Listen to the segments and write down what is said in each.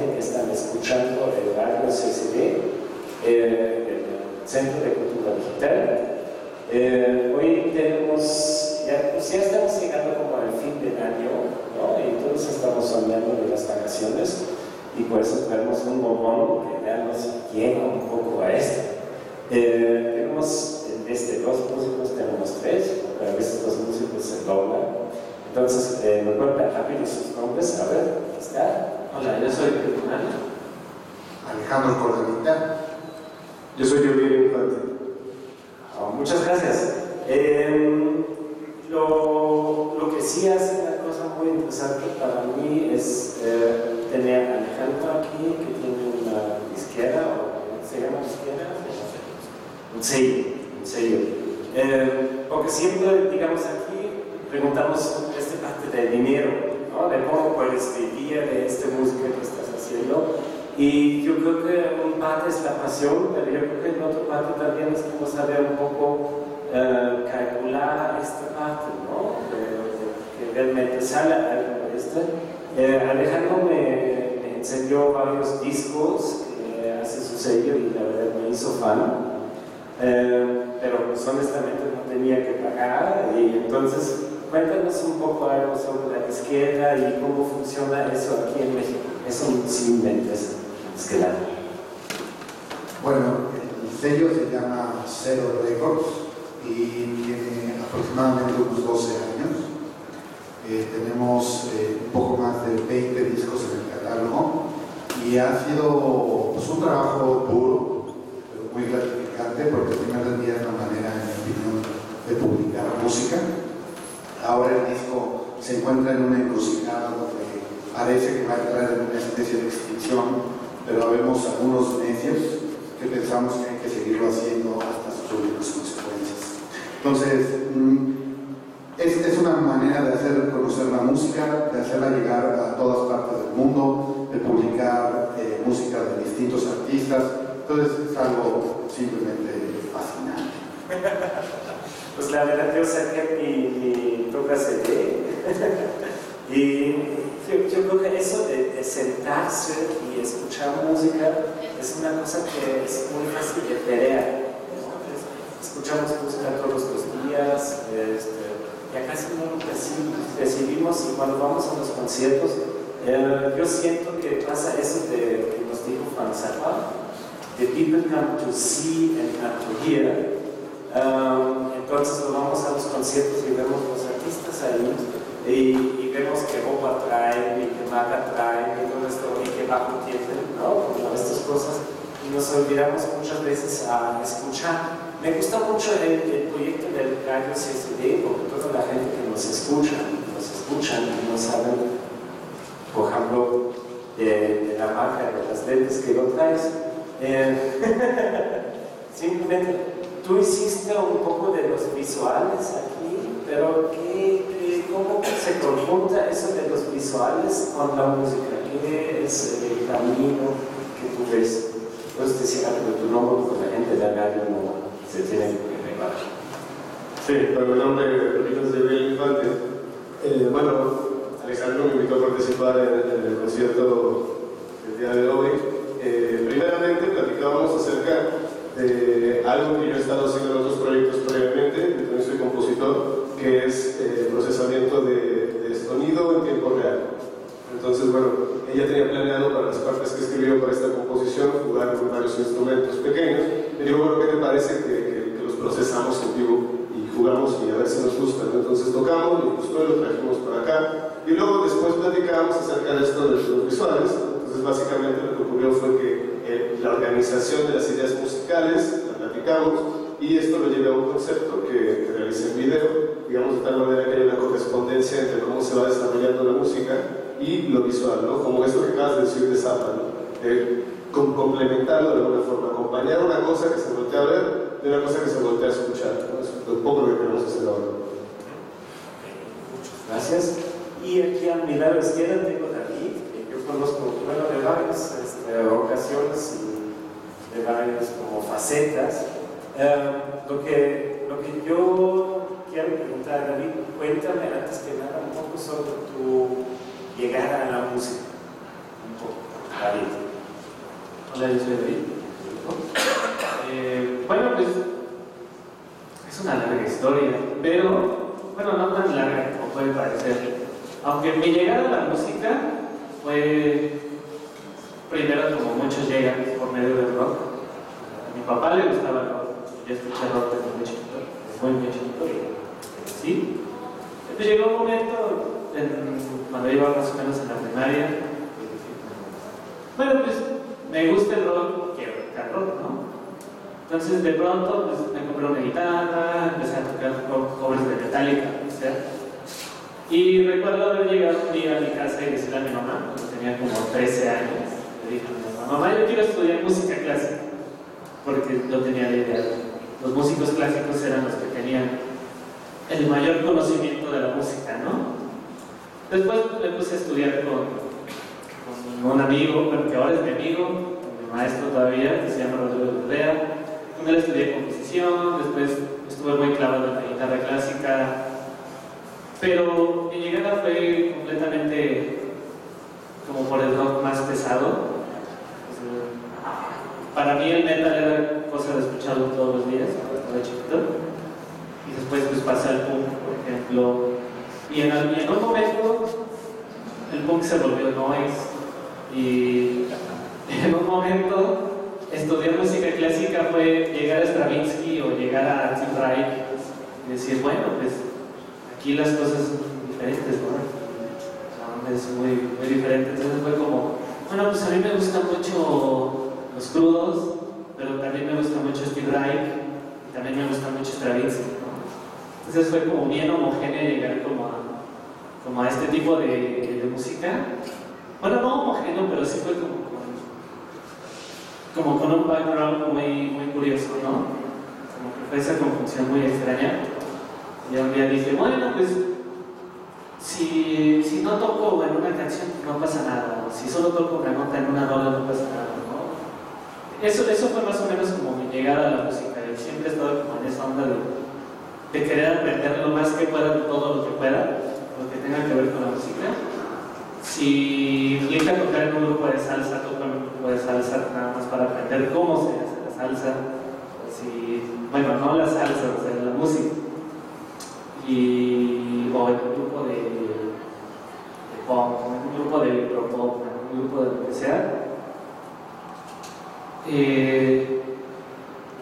que están escuchando el radio CCD, el Centro de Cultura Digital. Hoy tenemos, ya estamos llegando como al fin del año, ¿no? Entonces estamos soñando de las vacaciones y pues tenemos un bombón que ya nos llena un poco a esto. Tenemos desde dos músicos, tenemos tres, pero a veces los músicos se doblan. Entonces, me cuenta rápido sus nombres, a ver, está. Hola, yo soy Filipe Mana. Alejandro Colavita. Yo soy David Morales. Muchas gracias. Lo que sí hace una cosa muy interesante para mí es tener a Alejandro aquí, que tiene una izquierda, o se llama izquierda, un sello. Porque siempre, digamos, aquí preguntamos esta parte del dinero, ¿no? De cómo puedes vivir de esta música que estás haciendo, y yo creo que un parte es la pasión, pero yo creo que en otra parte también es como saber un poco calcular esta parte, ¿no? Que realmente sale algo de esto. Alejandro me enseñó varios discos que hace su sello y la verdad me hizo fan, pero pues, honestamente no tenía que pagar, y entonces cuéntanos un poco algo sobre la disquera y cómo funciona eso aquí en México. Eso sí inventes, es que nada. Bueno, el sello se llama Cero Records y tiene aproximadamente unos 12 años. Tenemos un poco más de 20 discos en el catálogo y ha sido pues, un trabajo duro, pero muy gratificante porque primero día es una manera, en mi opinión, de publicar música. Ahora el disco se encuentra en una encrucijada donde parece que va a entrar en una especie de extinción, pero vemos algunos necios que pensamos que hay que seguirlo haciendo hasta sus últimas consecuencias. Entonces, es una manera de hacer conocer la música, de hacerla llegar a todas partes del mundo, de publicar música de distintos artistas. Entonces, es algo simplemente fascinante. Pues la verdad yo saqué mi toca CD y yo creo que eso de sentarse y escuchar música es una cosa que es muy fácil de perder, ¿no? Escuchamos música todos los días, ya casi no recibimos, y cuando vamos a los conciertos yo siento que pasa eso que nos dijo Juan Zafar, the people come to see and come to hear. Entonces nos vamos a los conciertos y vemos los artistas ahí y vemos qué bomba traen y qué maca traen y todo esto y qué bajo tienen, ¿no? Como estas cosas, y nos olvidamos muchas veces a escuchar. Me gusta mucho el proyecto del radio CCD porque toda la gente que nos escuchan y no saben, por ejemplo, de la marca de las lentes que lo traes, simplemente. Tú hiciste un poco de los visuales aquí, pero ¿cómo se conjunta eso de los visuales con la música? ¿Qué es el camino que tú ves? Puedes decir algo de tu nombre, porque la gente de acá no se tiene que preparar. Sí, pero mi nombre es David Infante. Bueno, Alejandro me invitó a participar en el concierto del día de hoy. Primeramente platicábamos acerca de algo que yo he estado haciendo en otros proyectos previamente, entonces soy compositor, que es el procesamiento de sonido en tiempo real. Entonces, bueno, ella tenía planeado para las partes que escribió para esta composición jugar con varios instrumentos pequeños. Me dijo, bueno, ¿qué te parece que los procesamos en vivo y jugamos y a ver si nos gusta? Entonces tocamos, nos gustó, lo trajimos para acá y luego después platicábamos acerca de esto de los visuales. Entonces, básicamente lo que ocurrió fue que la organización de las ideas musicales, la platicamos, y esto lo llevé a un concepto que realicé en video, digamos de tal manera que hay una correspondencia entre cómo se va desarrollando la música y lo visual, ¿no? Como esto que acabas de decir de Zappa, ¿no? Complementarlo de alguna forma, acompañar una cosa que se voltea a ver de una cosa que se voltea a escuchar, ¿no? Eso es un poco lo que queremos hacer ahora. Muchas gracias. Y aquí a mi lado izquierdo tengo David, que yo conozco, bueno, de varios ocasiones y de varias como facetas. Lo que yo quiero preguntar, David, cuéntame antes que nada un poco sobre tu llegada a la música. Un poco. David. Hola, yo soy David. Bueno, pues es una larga historia, pero bueno, no tan larga como puede parecer. Aunque mi llegada a la música fue primero, como muchos llegan, por medio del rock. A mi papá le gustaba el rock. Yo escuché rock desde muy chiquito, ¿sí? Entonces llegó un momento cuando iba más o menos en la primaria, bueno, pues me gusta el rock, quiero tocar rock, ¿no? Entonces de pronto pues, me compré una guitarra, empecé a tocar covers de Metallica, ¿sí? Y recuerdo haber llegado un día a mi casa y decirle a mi mamá, cuando tenía como 13 años, le dije a mi mamá, mamá, yo quiero estudiar música clásica, porque no tenía la idea. Los músicos clásicos eran los que tenían el mayor conocimiento de la música, ¿no? Después me puse a estudiar con un amigo, que ahora es mi amigo, mi maestro todavía, que se llama Rodrigo Bordea. Primero estudié composición, después estuve muy clavado en la guitarra clásica, pero mi llegada fue completamente como por el rock más pesado. Para mí el metal era cosa de escucharlo todos los días, cuando era chiquito. Y después pues pasé al punk, por ejemplo. Y en un momento el punk se volvió noise. Y en un momento estudiar música clásica fue llegar a Stravinsky o llegar a Steve Rike y decir, bueno, pues aquí las cosas son diferentes, ¿no? La onda es muy diferente. Entonces fue como, bueno, pues a mí me gusta mucho los crudos, pero también me gusta mucho Steve Rike, y también me gusta mucho Stravinsky, ¿no? Entonces fue como bien homogéneo llegar como a este tipo de música. Bueno, no homogéneo, pero sí fue como con un background muy curioso, ¿no? Como que fue esa conjunción muy extraña. Y un día dije, bueno, pues si no toco en una canción no pasa nada, si solo toco una nota en una rola no pasa nada. Eso fue más o menos como mi llegada a la música. Yo siempre he estado como en esa onda de querer aprender lo más que pueda, todo lo que pueda, lo que tenga que ver con la música. Si llegué a tocar en un grupo de salsa, toco en un grupo de salsa nada más para aprender cómo se hace la salsa. Bueno, no la salsa, o sea, la música. O en un grupo de pop, en un grupo de electropop, en un grupo de lo que sea.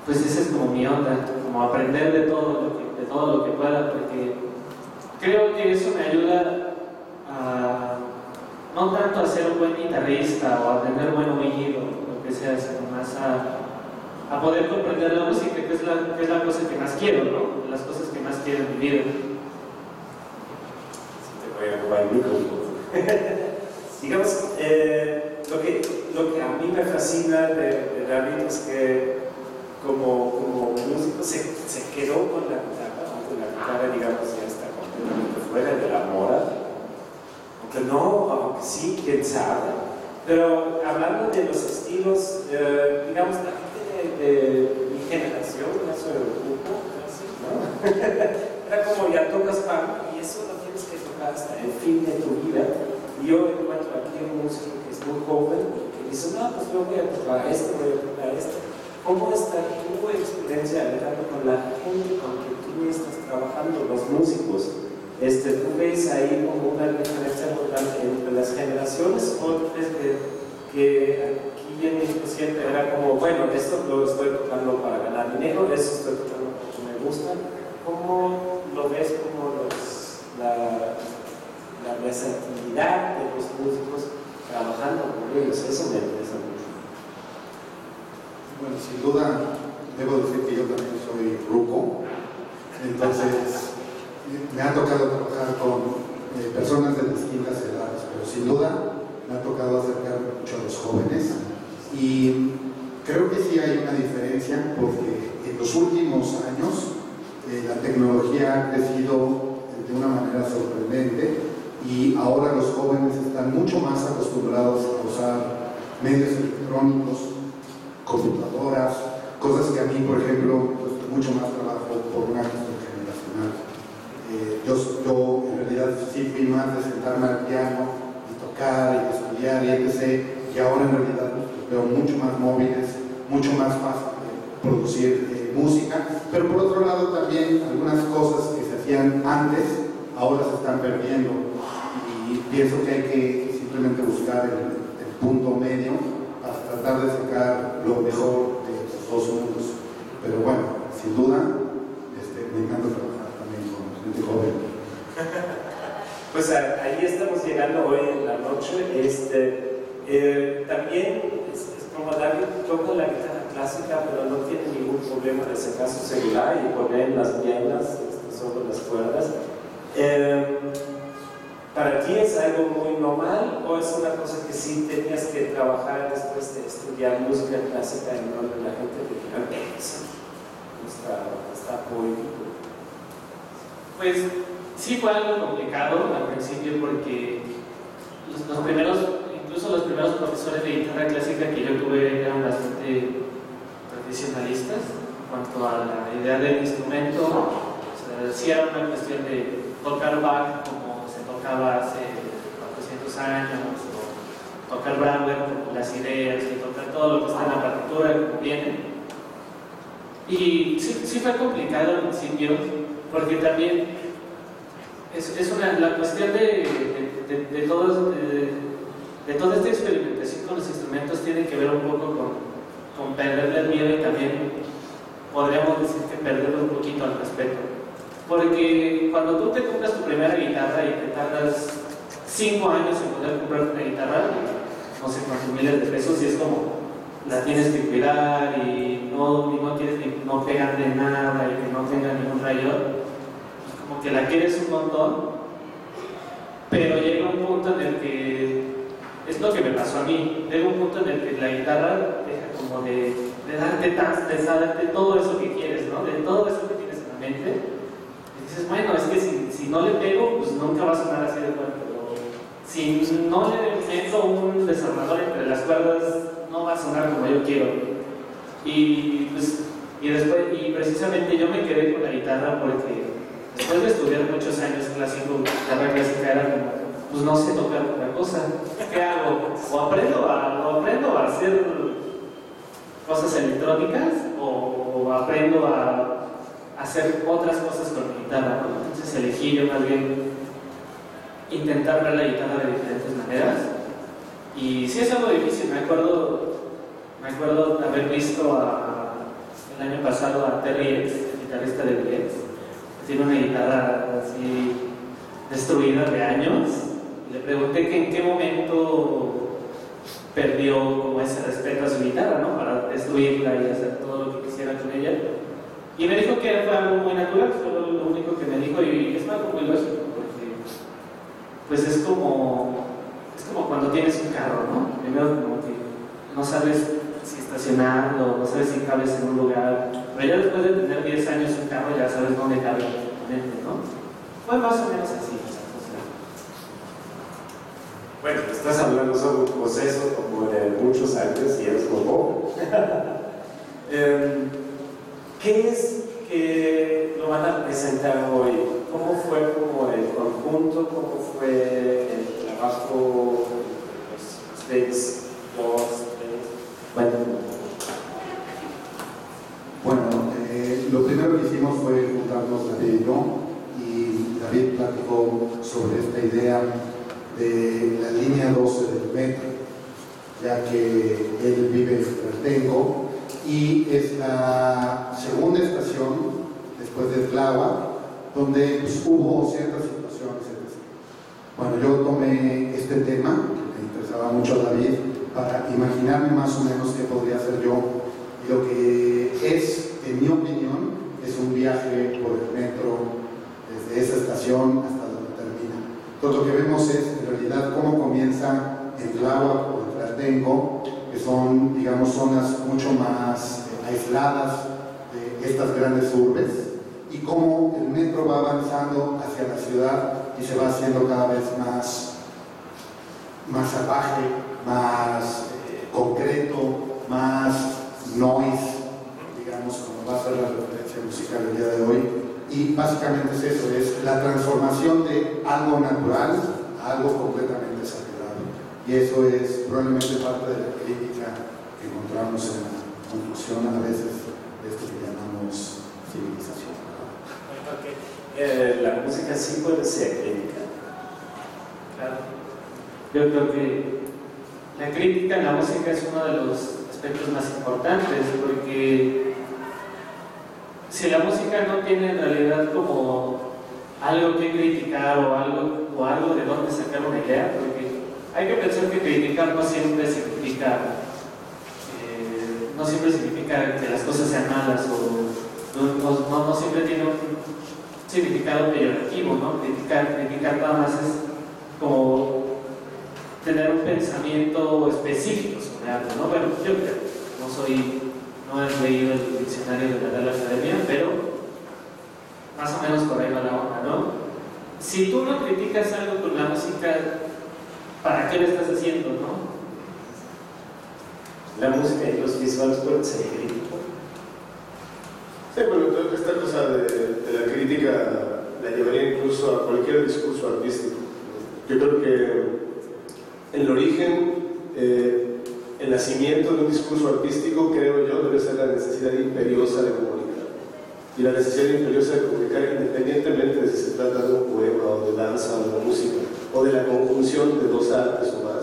Pues esa es como mi onda, como aprender de todo lo que pueda, porque creo que eso me ayuda a no tanto a ser un buen guitarrista o a tener buen oído, lo que sea, sino más a poder comprender la música, que es la cosa que más quiero, ¿no? De las cosas que más quiero en mi vida. Se te voy a jugar el micro un poco. Digamos, lo que a mí me fascina de David es que como músico se quedó con la guitarra, digamos, ya está completamente fuera de la moda, aunque sí, quién sabe. Pero hablando de los estilos, digamos, la gente de mi generación, eso era el grupo, ¿no? Era como ya tocas pan y eso lo tienes que tocar hasta el fin de tu vida. Y yo encuentro aquí un músico que es muy joven y que dice, no, pues yo voy a tocar esto. ¿Cómo está tu experiencia, Alejandro, con la gente con que tú estás trabajando, los músicos? ¿Tú ves ahí como una diferencia importante entre las generaciones o crees que aquí en México siempre era como, bueno, esto lo estoy tocando para ganar dinero, esto estoy tocando porque me gusta? ¿Cómo lo ves como la versatilidad de los músicos trabajando con ellos? Eso me interesa mucho. Bueno, sin duda, debo decir que yo también soy ruco, entonces me ha tocado trabajar con personas de distintas edades, pero sin duda me ha tocado acercarme mucho a los jóvenes y creo que sí hay una diferencia porque en los últimos años la tecnología ha crecido de una manera sorprendente. Y ahora los jóvenes están mucho más acostumbrados a usar medios electrónicos, computadoras, cosas que a mí, por ejemplo, pues, mucho más trabajo por una cuestión generacional. Yo en realidad sí fui más de sentarme al piano y tocar y estudiar y etc. que ahora en realidad veo mucho más móviles, mucho más fácil de producir música, pero por otro lado también algunas cosas que se hacían antes ahora se están perdiendo, y pienso que hay que simplemente buscar el punto medio para tratar de sacar lo mejor de los dos mundos. Pero bueno, sin duda me encanta trabajar también con gente joven. Pues ahí estamos llegando hoy en la noche. También es como David toca la guitarra clásica, pero no tiene ningún problema de sacar su celular y poner las piernas sobre las cuerdas. ¿Para ti es algo muy normal o es una cosa que sí tenías que trabajar después de estudiar música clásica, en donde la gente te diga que está poético? Pues sí, fue algo complicado al principio, porque los primeros profesores de guitarra clásica que yo tuve eran bastante tradicionalistas en cuanto a la idea del instrumento. O sea, sí era una cuestión de tocar Bach como se tocaba hace 400 años, o tocar Brahms con las ideas, y tocar todo lo que está en la partitura como viene. Y sí fue complicado al principio, porque también la cuestión de toda esta experimentación con los instrumentos tiene que ver un poco con perderle el miedo, y también podríamos decir que perderle un poquito al respeto. Porque cuando tú te compras tu primera guitarra y te tardas 5 años en poder comprar una guitarra, no sé, con miles de pesos, y es como, la tienes que cuidar y no quieres ni no pegarle nada y que no tenga ningún rayo, que la quieres un montón, pero llega un punto en el que, es lo que me pasó a mí, llega un punto en el que la guitarra deja como de darte de todo eso que quieres, ¿no? De todo eso que tienes en la mente, y dices, bueno, es que si no le pego, pues nunca va a sonar así de fuerte, o si no le meto un desarmador entre las cuerdas, no va a sonar como yo quiero. Y precisamente yo me quedé con la guitarra porque después de estudiar muchos años clásico, guitarra clásica era como, pues no sé tocar otra cosa, ¿qué hago? O aprendo a hacer cosas electrónicas, o aprendo a hacer otras cosas con mi guitarra, ¿no? Entonces elegí yo más bien intentar ver la guitarra de diferentes maneras, y sí es algo difícil. Me acuerdo haber visto el año pasado a Terry X, el guitarrista de Blitz. Tiene una guitarra así destruida de años, y le pregunté que en qué momento perdió como ese respeto a su guitarra, ¿no? Para destruirla y hacer todo lo que quisiera con ella, y me dijo que fue algo muy natural, fue lo único que me dijo, y es algo muy lógico, porque pues es como cuando tienes un carro, ¿no? Primero como que no sabes si estacionarlo, no sabes si cabes en un lugar, pero ya después de tener 10 años un carro ya sabes dónde cabe, ¿no? Fue más o menos así. Bueno, estás hablando sobre un proceso como de muchos años y eres muy poco. ¿Qué es que lo van a presentar hoy? ¿Cómo fue como el conjunto? ¿Cómo fue el trabajo? Ustedes dos, Bueno, lo primero que hicimos fue juntarnos David y yo, y David platicó sobre esta idea de la línea 12 del metro, ya que él vive en Tlaltenco, y es la segunda estación después de Tlava, donde pues, hubo ciertas situaciones. Bueno, yo tomé este tema, que me interesaba mucho a David, para imaginarme más o menos qué podría hacer yo. Lo que es, en mi opinión, es un viaje por el metro desde esa estación hasta donde termina. Entonces lo que vemos es, en realidad, cómo comienza en Tláhuac o en Tlaltenco, que son, digamos, zonas mucho más aisladas de estas grandes urbes, y cómo el metro va avanzando hacia la ciudad y se va haciendo cada vez más salvaje, más concreto, más noise, digamos, como va a ser la referencia musical del día de hoy. Y básicamente es eso, es la transformación de algo natural a algo completamente sagrado, y y eso es probablemente parte de la crítica que encontramos en la construcción a veces de esto que llamamos civilización. Okay. La música sí puede ser crítica. Claro. Yo creo que la crítica en la música es uno de los aspectos más importantes, porque si la música no tiene en realidad como algo que criticar o algo de donde sacar una idea, porque hay que pensar que criticar no siempre significa que las cosas sean malas, o no siempre tiene un significado peyorativo, ¿no? Criticar nada más es como tener un pensamiento específico sobre algo, ¿no? Bueno, yo creo, no he leído el diccionario de la Real Academia, pero más o menos por ahí va la onda, ¿no? Si tú no criticas algo con la música, ¿para qué lo estás haciendo, no? La música y los visuales pueden ser críticos. Sí, bueno, esta cosa de la crítica la llevaría incluso a cualquier discurso artístico. Yo creo que el origen, el nacimiento de un discurso artístico, creo yo, debe ser la necesidad imperiosa de comunicar. Y la necesidad imperiosa de comunicar, independientemente de si se trata de un poema o de danza o de música, o de la conjunción de dos artes o más,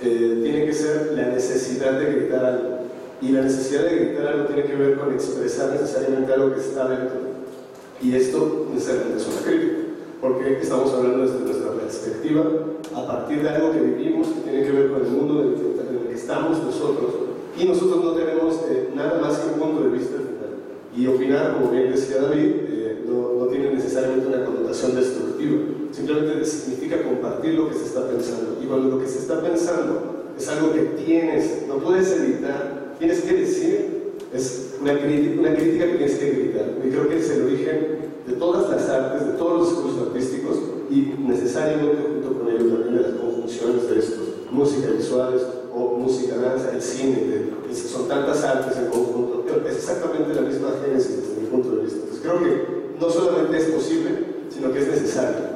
tiene que ser la necesidad de gritar algo. Y la necesidad de gritar algo tiene que ver con expresar necesariamente algo que está dentro. Y esto necesariamente es una crítica, porque estamos hablando desde nuestra perspectiva, a partir de algo que vivimos, que tiene que ver con el mundo en el que estamos nosotros. Y nosotros no tenemos nada más que un punto de vista final. Y opinar, como bien decía David, no tiene necesariamente una connotación destructiva. Simplemente significa compartir lo que se está pensando. Y cuando lo que se está pensando es algo que tienes, no puedes evitar, tienes que decir, es una crítica que tienes que gritar. Y creo que es el origen de todas las artes, de todos los discursos artísticos, y necesariamente junto con ellos también las conjunciones de estos, música visuales o música danza, el cine, son tantas artes en conjunto. Es exactamente la misma génesis desde mi punto de vista. Entonces, creo que no solamente es posible, sino que es necesario.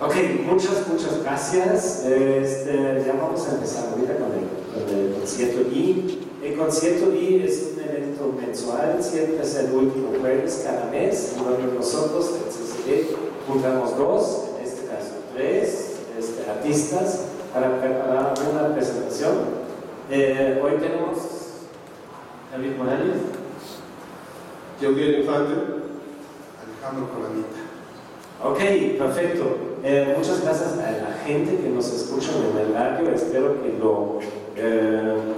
Ok, muchas gracias. Ya vamos a empezar ahorita con el concierto I. El concierto I es un evento mensual, siempre es el último jueves cada mes, donde nosotros en CCD juntamos dos, en este caso tres artistas para preparar una presentación. Hoy tenemos David Morales, Julián Infante, Alejandro Colavita. Ok, perfecto. Muchas gracias a la gente que nos escucha en el radio. Espero que lo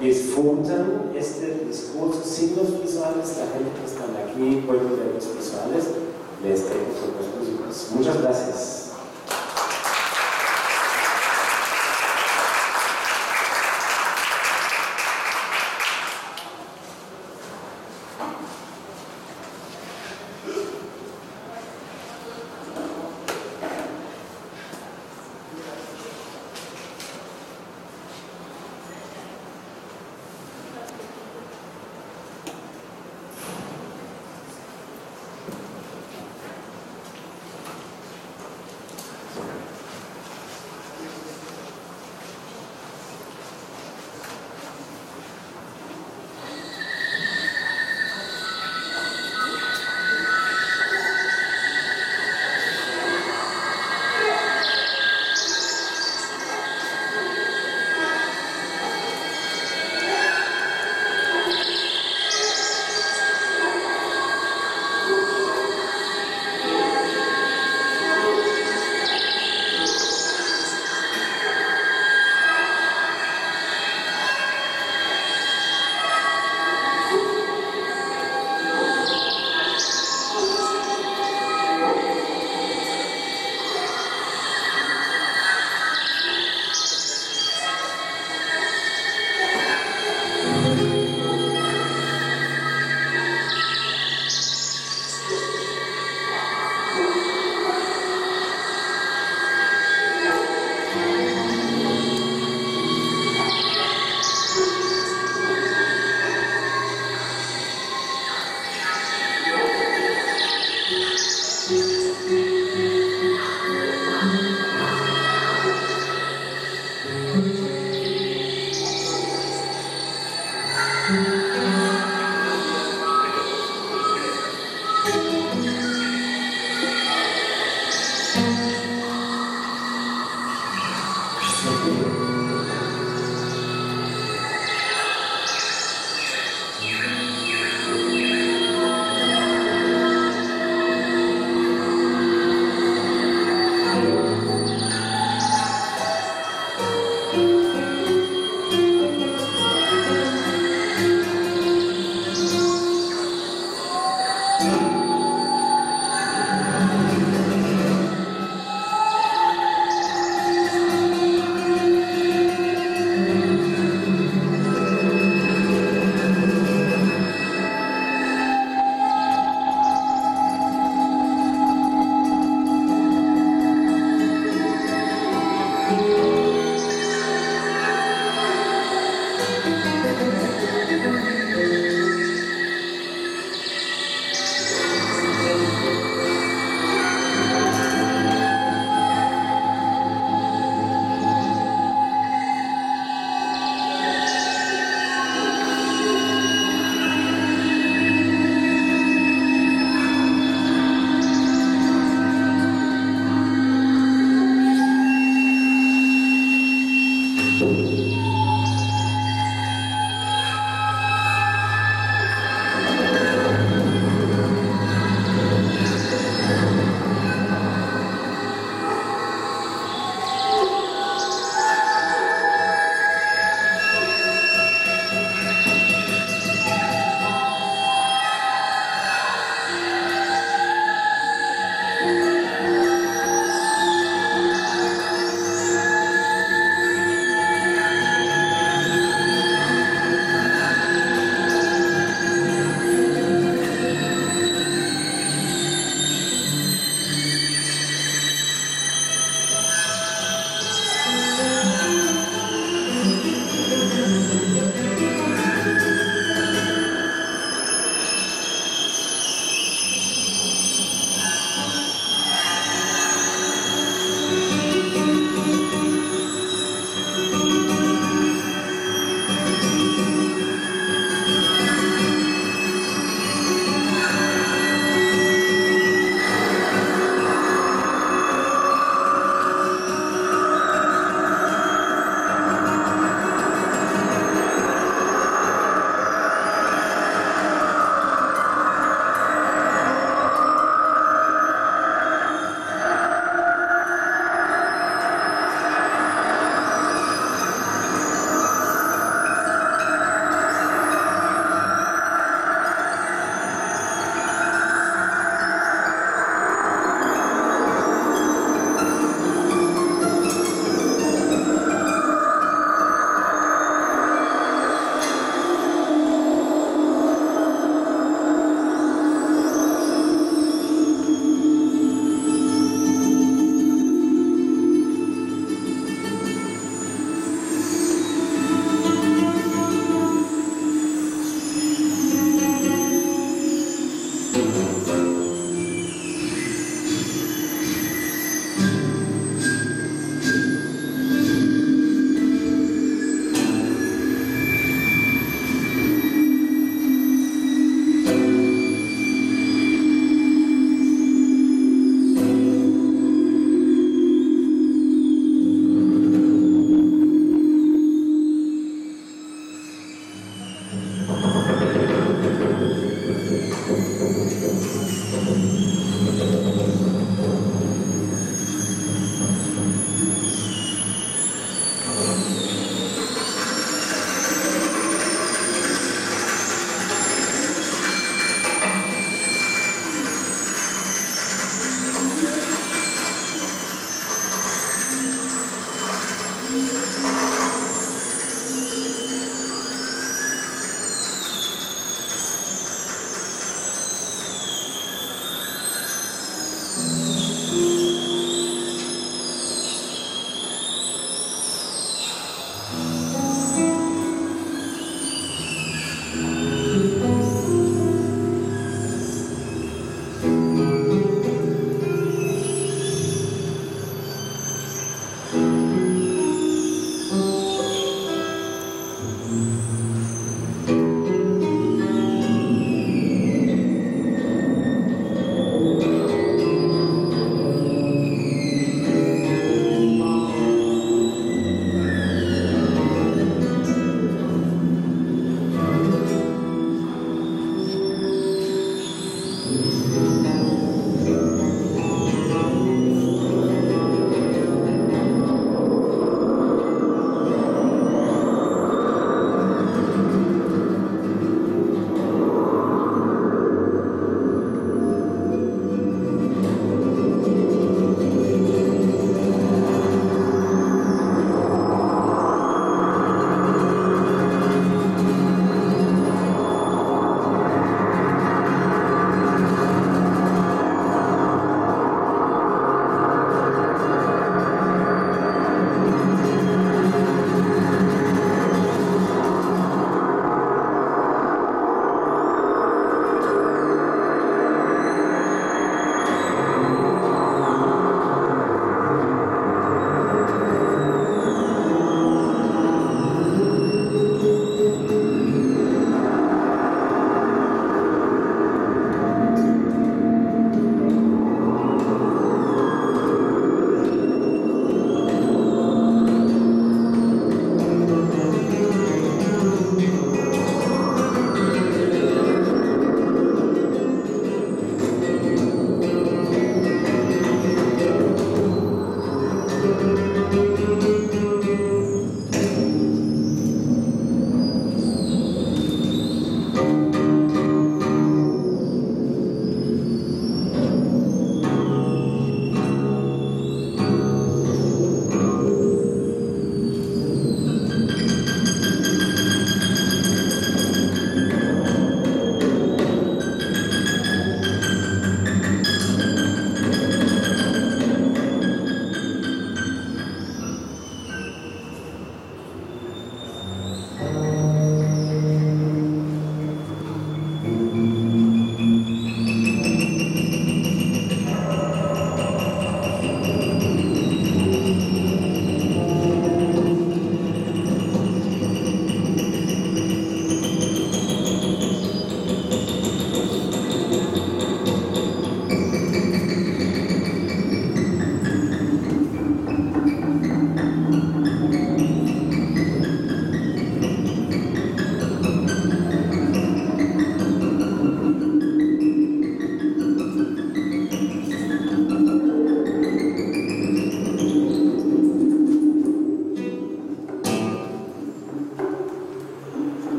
disfruten este discurso sin los visuales. La gente que está aquí puede ver los visuales. Les dejo con los músicos. Muchas gracias.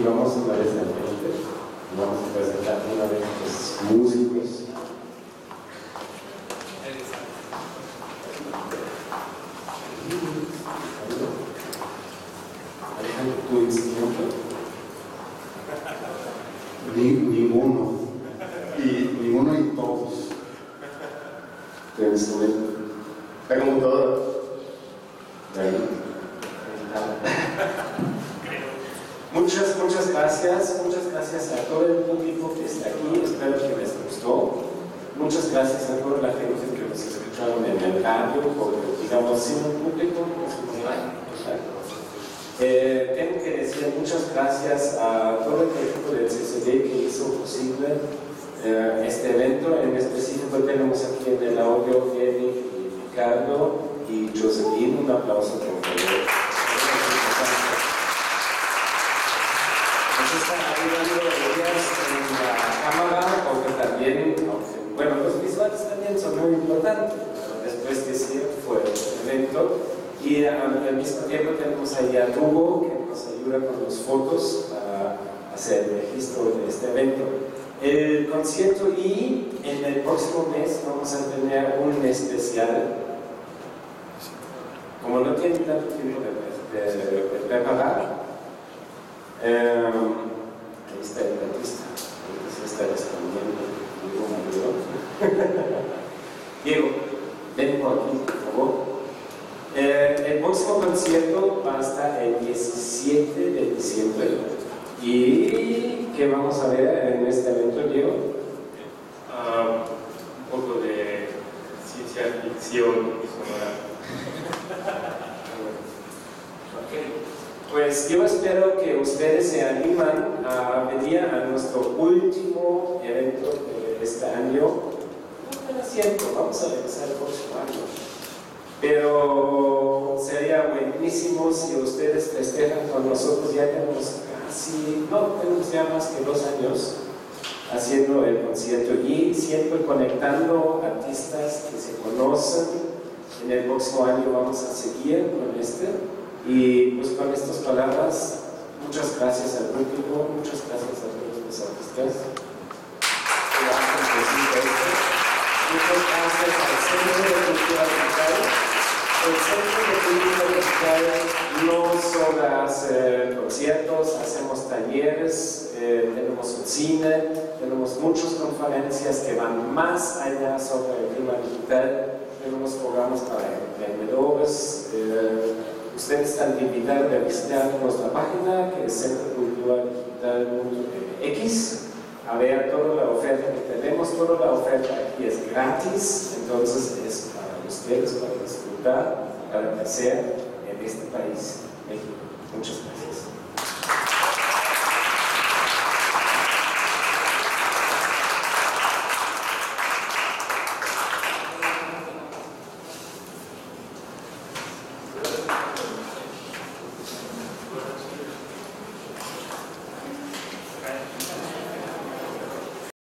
y vamos una vez al frente, vamos a presentar una vez los músicos. Alejandro, tu instrumento. Ninguno. Ninguno y todos. Tu instrumento. Está como todo. Muchas gracias a todo el público que está aquí, espero que les gustó. Muchas gracias a toda la gente que nos escucharon en el radio, porque digamos, sin el público, tengo que decir muchas gracias a todo el equipo del CCD que hizo posible este evento. En específico tenemos aquí en el audio Jenny, Ricardo y Josephine. Un aplauso por favor. Están ayudando los días en la cámara, porque también, bueno, los visuales también son muy importantes, después de sí fue el evento, y al mismo tiempo tenemos ahí a Hugo, que nos ayuda con las fotos a hacer el registro de este evento. El concierto, y en el próximo mes vamos a tener un especial, como no tiene tanto tiempo de preparar. Ahí está el artista, se está respondiendo. Diego, ven por aquí, por favor. El próximo concierto va a estar el 17 de diciembre. ¿Y qué vamos a ver en este evento, Diego? Un poco de ciencia ficción sonora. Okay. Pues yo espero que ustedes se animan a venir a nuestro último evento de este año. No me siento, vamos a regresar el próximo año. Pero sería buenísimo si ustedes festejan con nosotros. Ya tenemos casi, no tenemos ya más que 2 años haciendo el concierto y siempre conectando artistas que se conocen. En el próximo año vamos a seguir con este. Y pues con estas palabras, muchas gracias al público, muchas gracias a todos los artistas que hacen posible esto. Muchas gracias al Centro de Cultura Digital. El Centro de Cultura Digital no solo hace conciertos, hacemos talleres, tenemos un cine, tenemos muchas conferencias que van más allá sobre el clima digital, tenemos programas para emprendedores. Ustedes están invitados a visitar nuestra página, que es centroculturadigital.x, a ver toda la oferta que tenemos. Toda la oferta aquí es gratis, entonces es para ustedes, para disfrutar, para placer en este país, México. Muchas gracias.